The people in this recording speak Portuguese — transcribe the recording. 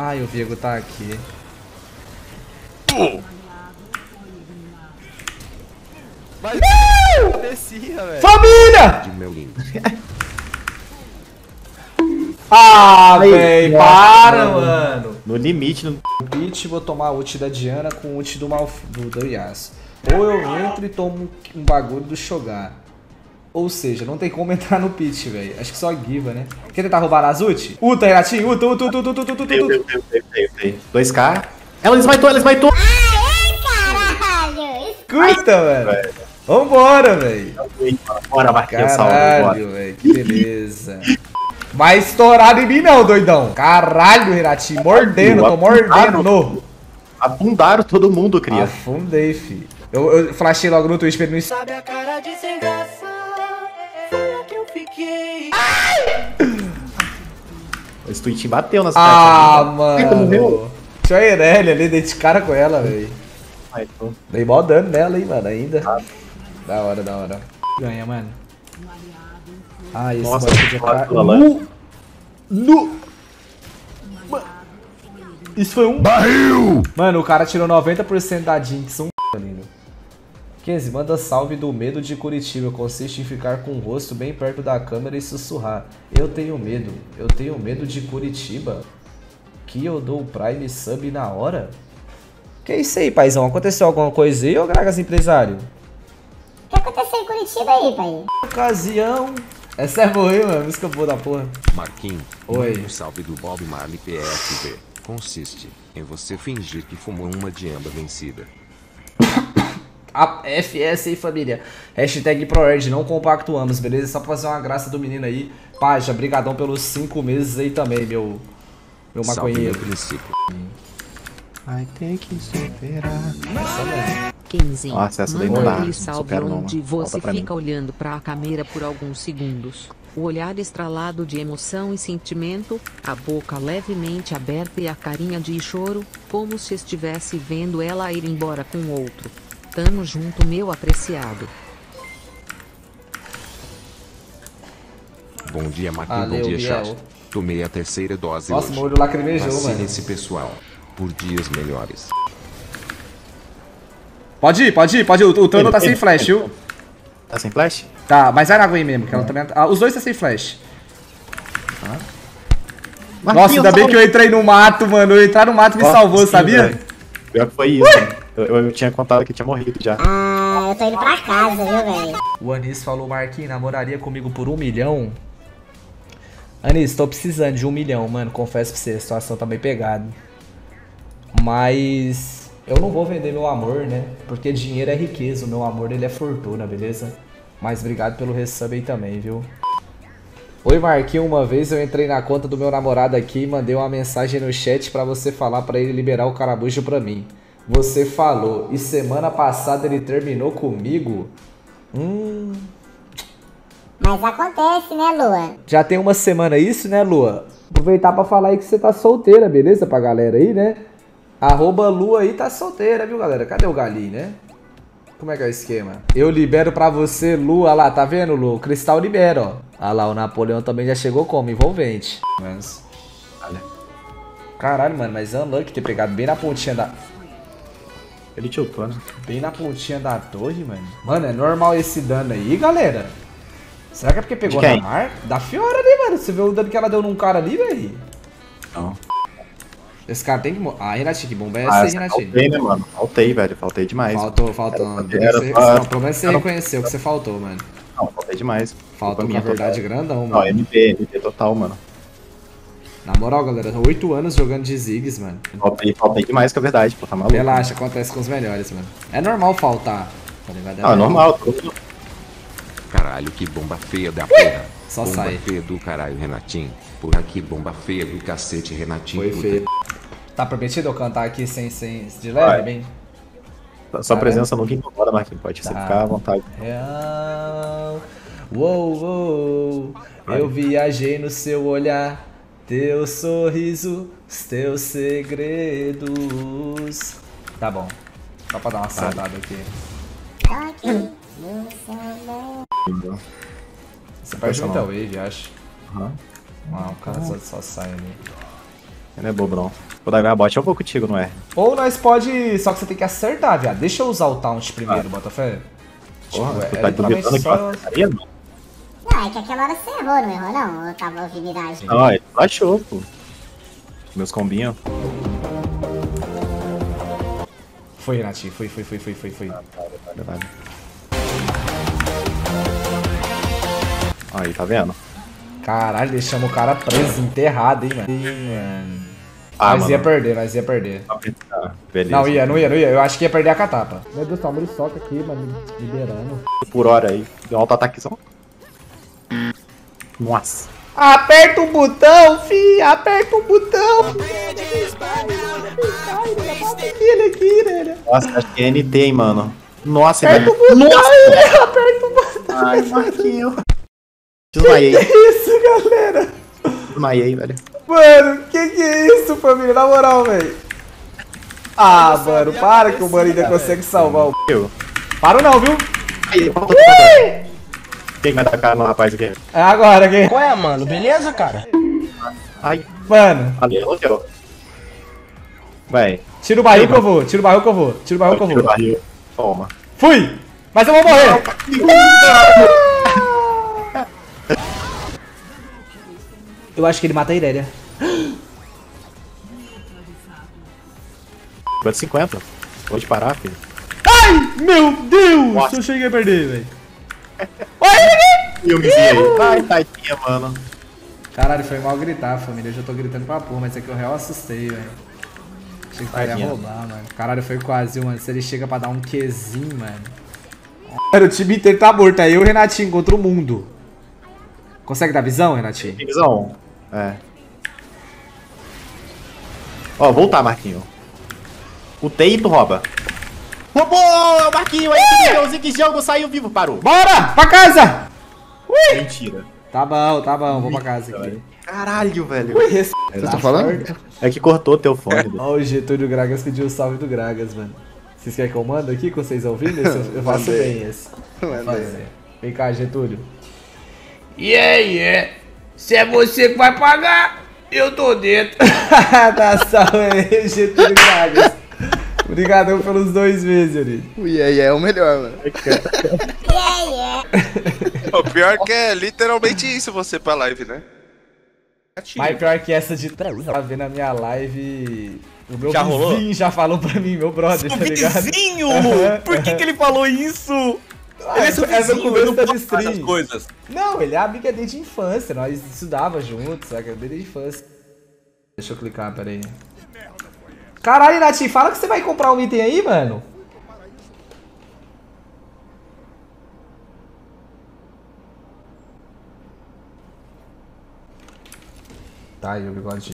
Ai, o Viego tá aqui. Mas não! Cabecinha, velho. Família! De meu lindo. Ah, véi, para, mano. No limite, no limite, vou tomar ult da Diana com ult do Yasuo. Ou eu entro e tomo um bagulho do Shogar. Ou seja, não tem como entrar no pit, velho. Acho que só Giva, né? Quer tentar roubar as ult? Uta, Renatinho, uta, uta, uta, uta, uta, uta, uta. 2K. Ela esmaitou, ela esmaitou. Ai, caralho. Escuta, velho. Vambora, velho. Bora, Marquinhos, salve. Caralho, velho, que beleza. Vai estourar em mim não, doidão. Caralho, Renatinho, mordendo, tô mordendo. No. Afundaram todo mundo, cria. Afundei, fi. Eu flashei logo no Twitch pra ele não... Sabe a cara de sem graça, foi que eu fiquei. Esse Twitch bateu nas pernas. Ah, mano. Deixa a Irelia ali, dei de cara com ela, velho. Dei mó dano nela, hein, mano, ainda. Ah. Da hora, da hora. Ganha, mano. Ah, esse nossa, podia ficar... Isso foi um barril! Mano, o cara tirou 90% da Jinx, lindo. Kenzie, manda salve do medo de Curitiba. Consiste em ficar com o rosto bem perto da câmera e sussurrar. Eu tenho medo de Curitiba. Que eu dou o Prime Sub na hora? Que é isso aí, paizão? Aconteceu alguma coisa aí, ô Gragas empresário? O que aconteceu em Curitiba aí, pai? Ocasião. Essa é boa, hein, mano? Música boa da porra. Marquinhos. Oi. Um salve do Bob Marley PFB. Consiste em você fingir que fumou uma diamba vencida. FS aí, família. Hashtag ProErd, não compactuamos, beleza? Só pra fazer uma graça do menino aí. Paja, brigadão pelos 5 meses aí também, meu maconheiro. Ai, tem que superar. Kennzylol, manda aquele salve onde você fica olhando para a câmera por alguns segundos. O olhar estralado de emoção e sentimento, a boca levemente aberta e a carinha de choro, como se estivesse vendo ela ir embora com o outro. Tamo junto, meu apreciado. Bom dia, Marquinhos. Bom dia, chat. Tomei a 3ª dose. Nossa, meu olho lacrimejou, mano. Vacine-se, pessoal. Por dias melhores. Pode ir, pode ir, pode ir. O Tano tá sem flash, viu? Tá sem flash? Tá, mas vai na Gwen mesmo, que ela também... Ah, os dois tá sem flash. Ah. Nossa, ainda bem que eu entrei no mato, mano. Eu entrar no mato me salvou, sim, sabia? Véio. Pior que foi isso, eu tinha contado que eu tinha morrido já. Ah, eu tô indo pra casa, viu, velho? O Anis falou, Marquinhos, namoraria comigo por 1 milhão? Anis, tô precisando de 1 milhão, mano. Confesso pra você, a situação tá bem pegada. Mas... eu não vou vender meu amor, né? Porque dinheiro é riqueza, o meu amor ele é fortuna, beleza? Mas obrigado pelo resub aí também, viu? Oi, Marquinhos, uma vez eu entrei na conta do meu namorado aqui e mandei uma mensagem no chat pra você falar pra ele liberar o carabujo pra mim. Você falou, e semana passada ele terminou comigo? Mas acontece, né, Lua? Já tem uma semana isso, né, Lua? Aproveitar pra falar aí que você tá solteira, beleza? Pra galera aí, né? Arroba Lua aí tá solteira, viu, galera? Cadê o galinho, né? Como é que é o esquema? Eu libero pra você, Lua. Lá, tá vendo, Lua? O Cristal libera, ó. Ah lá, o Napoleão também já chegou como envolvente. Mas... caralho, mano, mas unlucky ter pegado bem na pontinha da... ele tiltou, né? Bem na pontinha da torre, mano. Mano, é normal esse dano aí, galera? Será que é porque pegou na mar? Da Fiora ali, mano. Você viu o dano que ela deu num cara ali, velho? Não. Esse cara tem que... ah, Renatinho, que bomba é essa aí, Renatinho? Faltei, né, mano? Faltei, velho. Faltei demais. Faltou, faltou. O problema é você reconhecer o que você faltou, mano. Não, faltei demais. Faltou com a verdade grandão, mano. Não, MP total, mano. Na moral, galera, 8 anos jogando de Ziggs, mano. Faltei demais com a verdade, pô, tá maluco. Relaxa, acontece com os melhores, mano. É normal faltar. Ah, é normal. Caralho, que bomba feia da porra. Só bomba sai. Bomba feia do caralho, Renatinho. Por aqui, bomba feia do cacete, Renatinho. Foi feio. Tá permitido eu cantar aqui sem de leve, bem? Sua presença nunca incomoda, Marquinhos. Pode ficar à vontade. Real. Uou, uou. Eu viajei no seu olhar, teu sorriso, os teus segredos. Tá bom. Só pra dar uma saudade aqui. Você pode juntar o wave, acho. Uhum. Ah, o cara só sai ali. Ele é bobo, não. Vou dar bot, eu vou contigo, não é? Ou nós pode... Só que você tem que acertar, viado. Deixa eu usar o taunt primeiro, Botafé. Porra, tipo, tu tá duvidando que só... Ah, é que aquela hora você errou, não errou, não? Eu tava ouvindo miragem. Ah, ele baixou, pô. Meus combinhos. Foi, Renatinho. Foi. Ah, tá. Aí, tá vendo? Caralho, deixamos o cara preso, enterrado, hein, mano. Ah, nós ia perder, Beleza. Não ia. Eu acho que ia perder a catapa. Meu Deus, tá, o Muro soca aqui, mano. Liberando. Por hora aí. Deu um alto ataquezão. Nossa. Aperta o botão, fi. Aperta o botão, fi. Ele aqui, né? Nossa, acho que é NT, hein, mano. Nossa, aperta o botão, aperta o botão. Ai, Marquinho. Desmaiei. Que isso, galera? Desmaiei, velho. Mano, que é isso, família? Na moral, velho. Ah, mano, para que o mano ainda consegue salvar o... Para não, viu? Aí, quem vai atacar no rapaz aqui? É agora, quem? Qual é, mano? Beleza, cara? Ai. Mano. Ali, eu. Vai. Tira o barril que eu vou, Tira o barril. Toma. Fui! Mas eu vou morrer! Eu acho que ele mata a Irelia. 50. Pode parar, filho. Ai, meu Deus! Nossa. Eu cheguei a perder, velho. Olha ele! Vai, tadinha, mano. Caralho, foi mal gritar, família. Eu já tô gritando pra porra, mas é que eu real assustei, velho. Achei que ele ia roubar, mano. Caralho, foi quase, mano. Se ele chega pra dar um Qzinho, mano. Cara, o time inteiro tá morto. Aí eu e o Renatinho contra o mundo. Consegue dar visão, Renatinho? Tem visão. É. Ó, voltar, Marquinho. O TI tu rouba. Roubou, Marquinho! Aí que jogo, saiu vivo, parou. Bora! Pra casa! Ui! Mentira. Tá bom, vou pra casa aqui. Caralho, velho. Ui, esse... Vocês estão falando? É que cortou teu fone. Ó, o Getúlio Gragas pediu o salve do Gragas, mano. Vocês querem que eu mando aqui, que vocês ouvindo? Eu faço bem esse. Vem cá, Getúlio. Se é você que vai pagar, eu tô dentro. Dá salve aí, Getúlio Gragas. Obrigadão pelos 2 meses ali. O é o melhor, mano. O pior que é literalmente isso você pra live, né? Mas pior que essa de tá vendo a minha live... O meu já vizinho rolou? Já falou pra mim, meu brother, tá ligado? Vizinho? Por que ele falou isso? Ah, essa conversa de stream. Coisas. Não, ele é amigo desde infância, nós estudávamos juntos, saca? Desde infância. Deixa eu clicar, peraí. Caralho, Natinho, fala que você vai comprar um item aí, mano. Tá aí o bigode.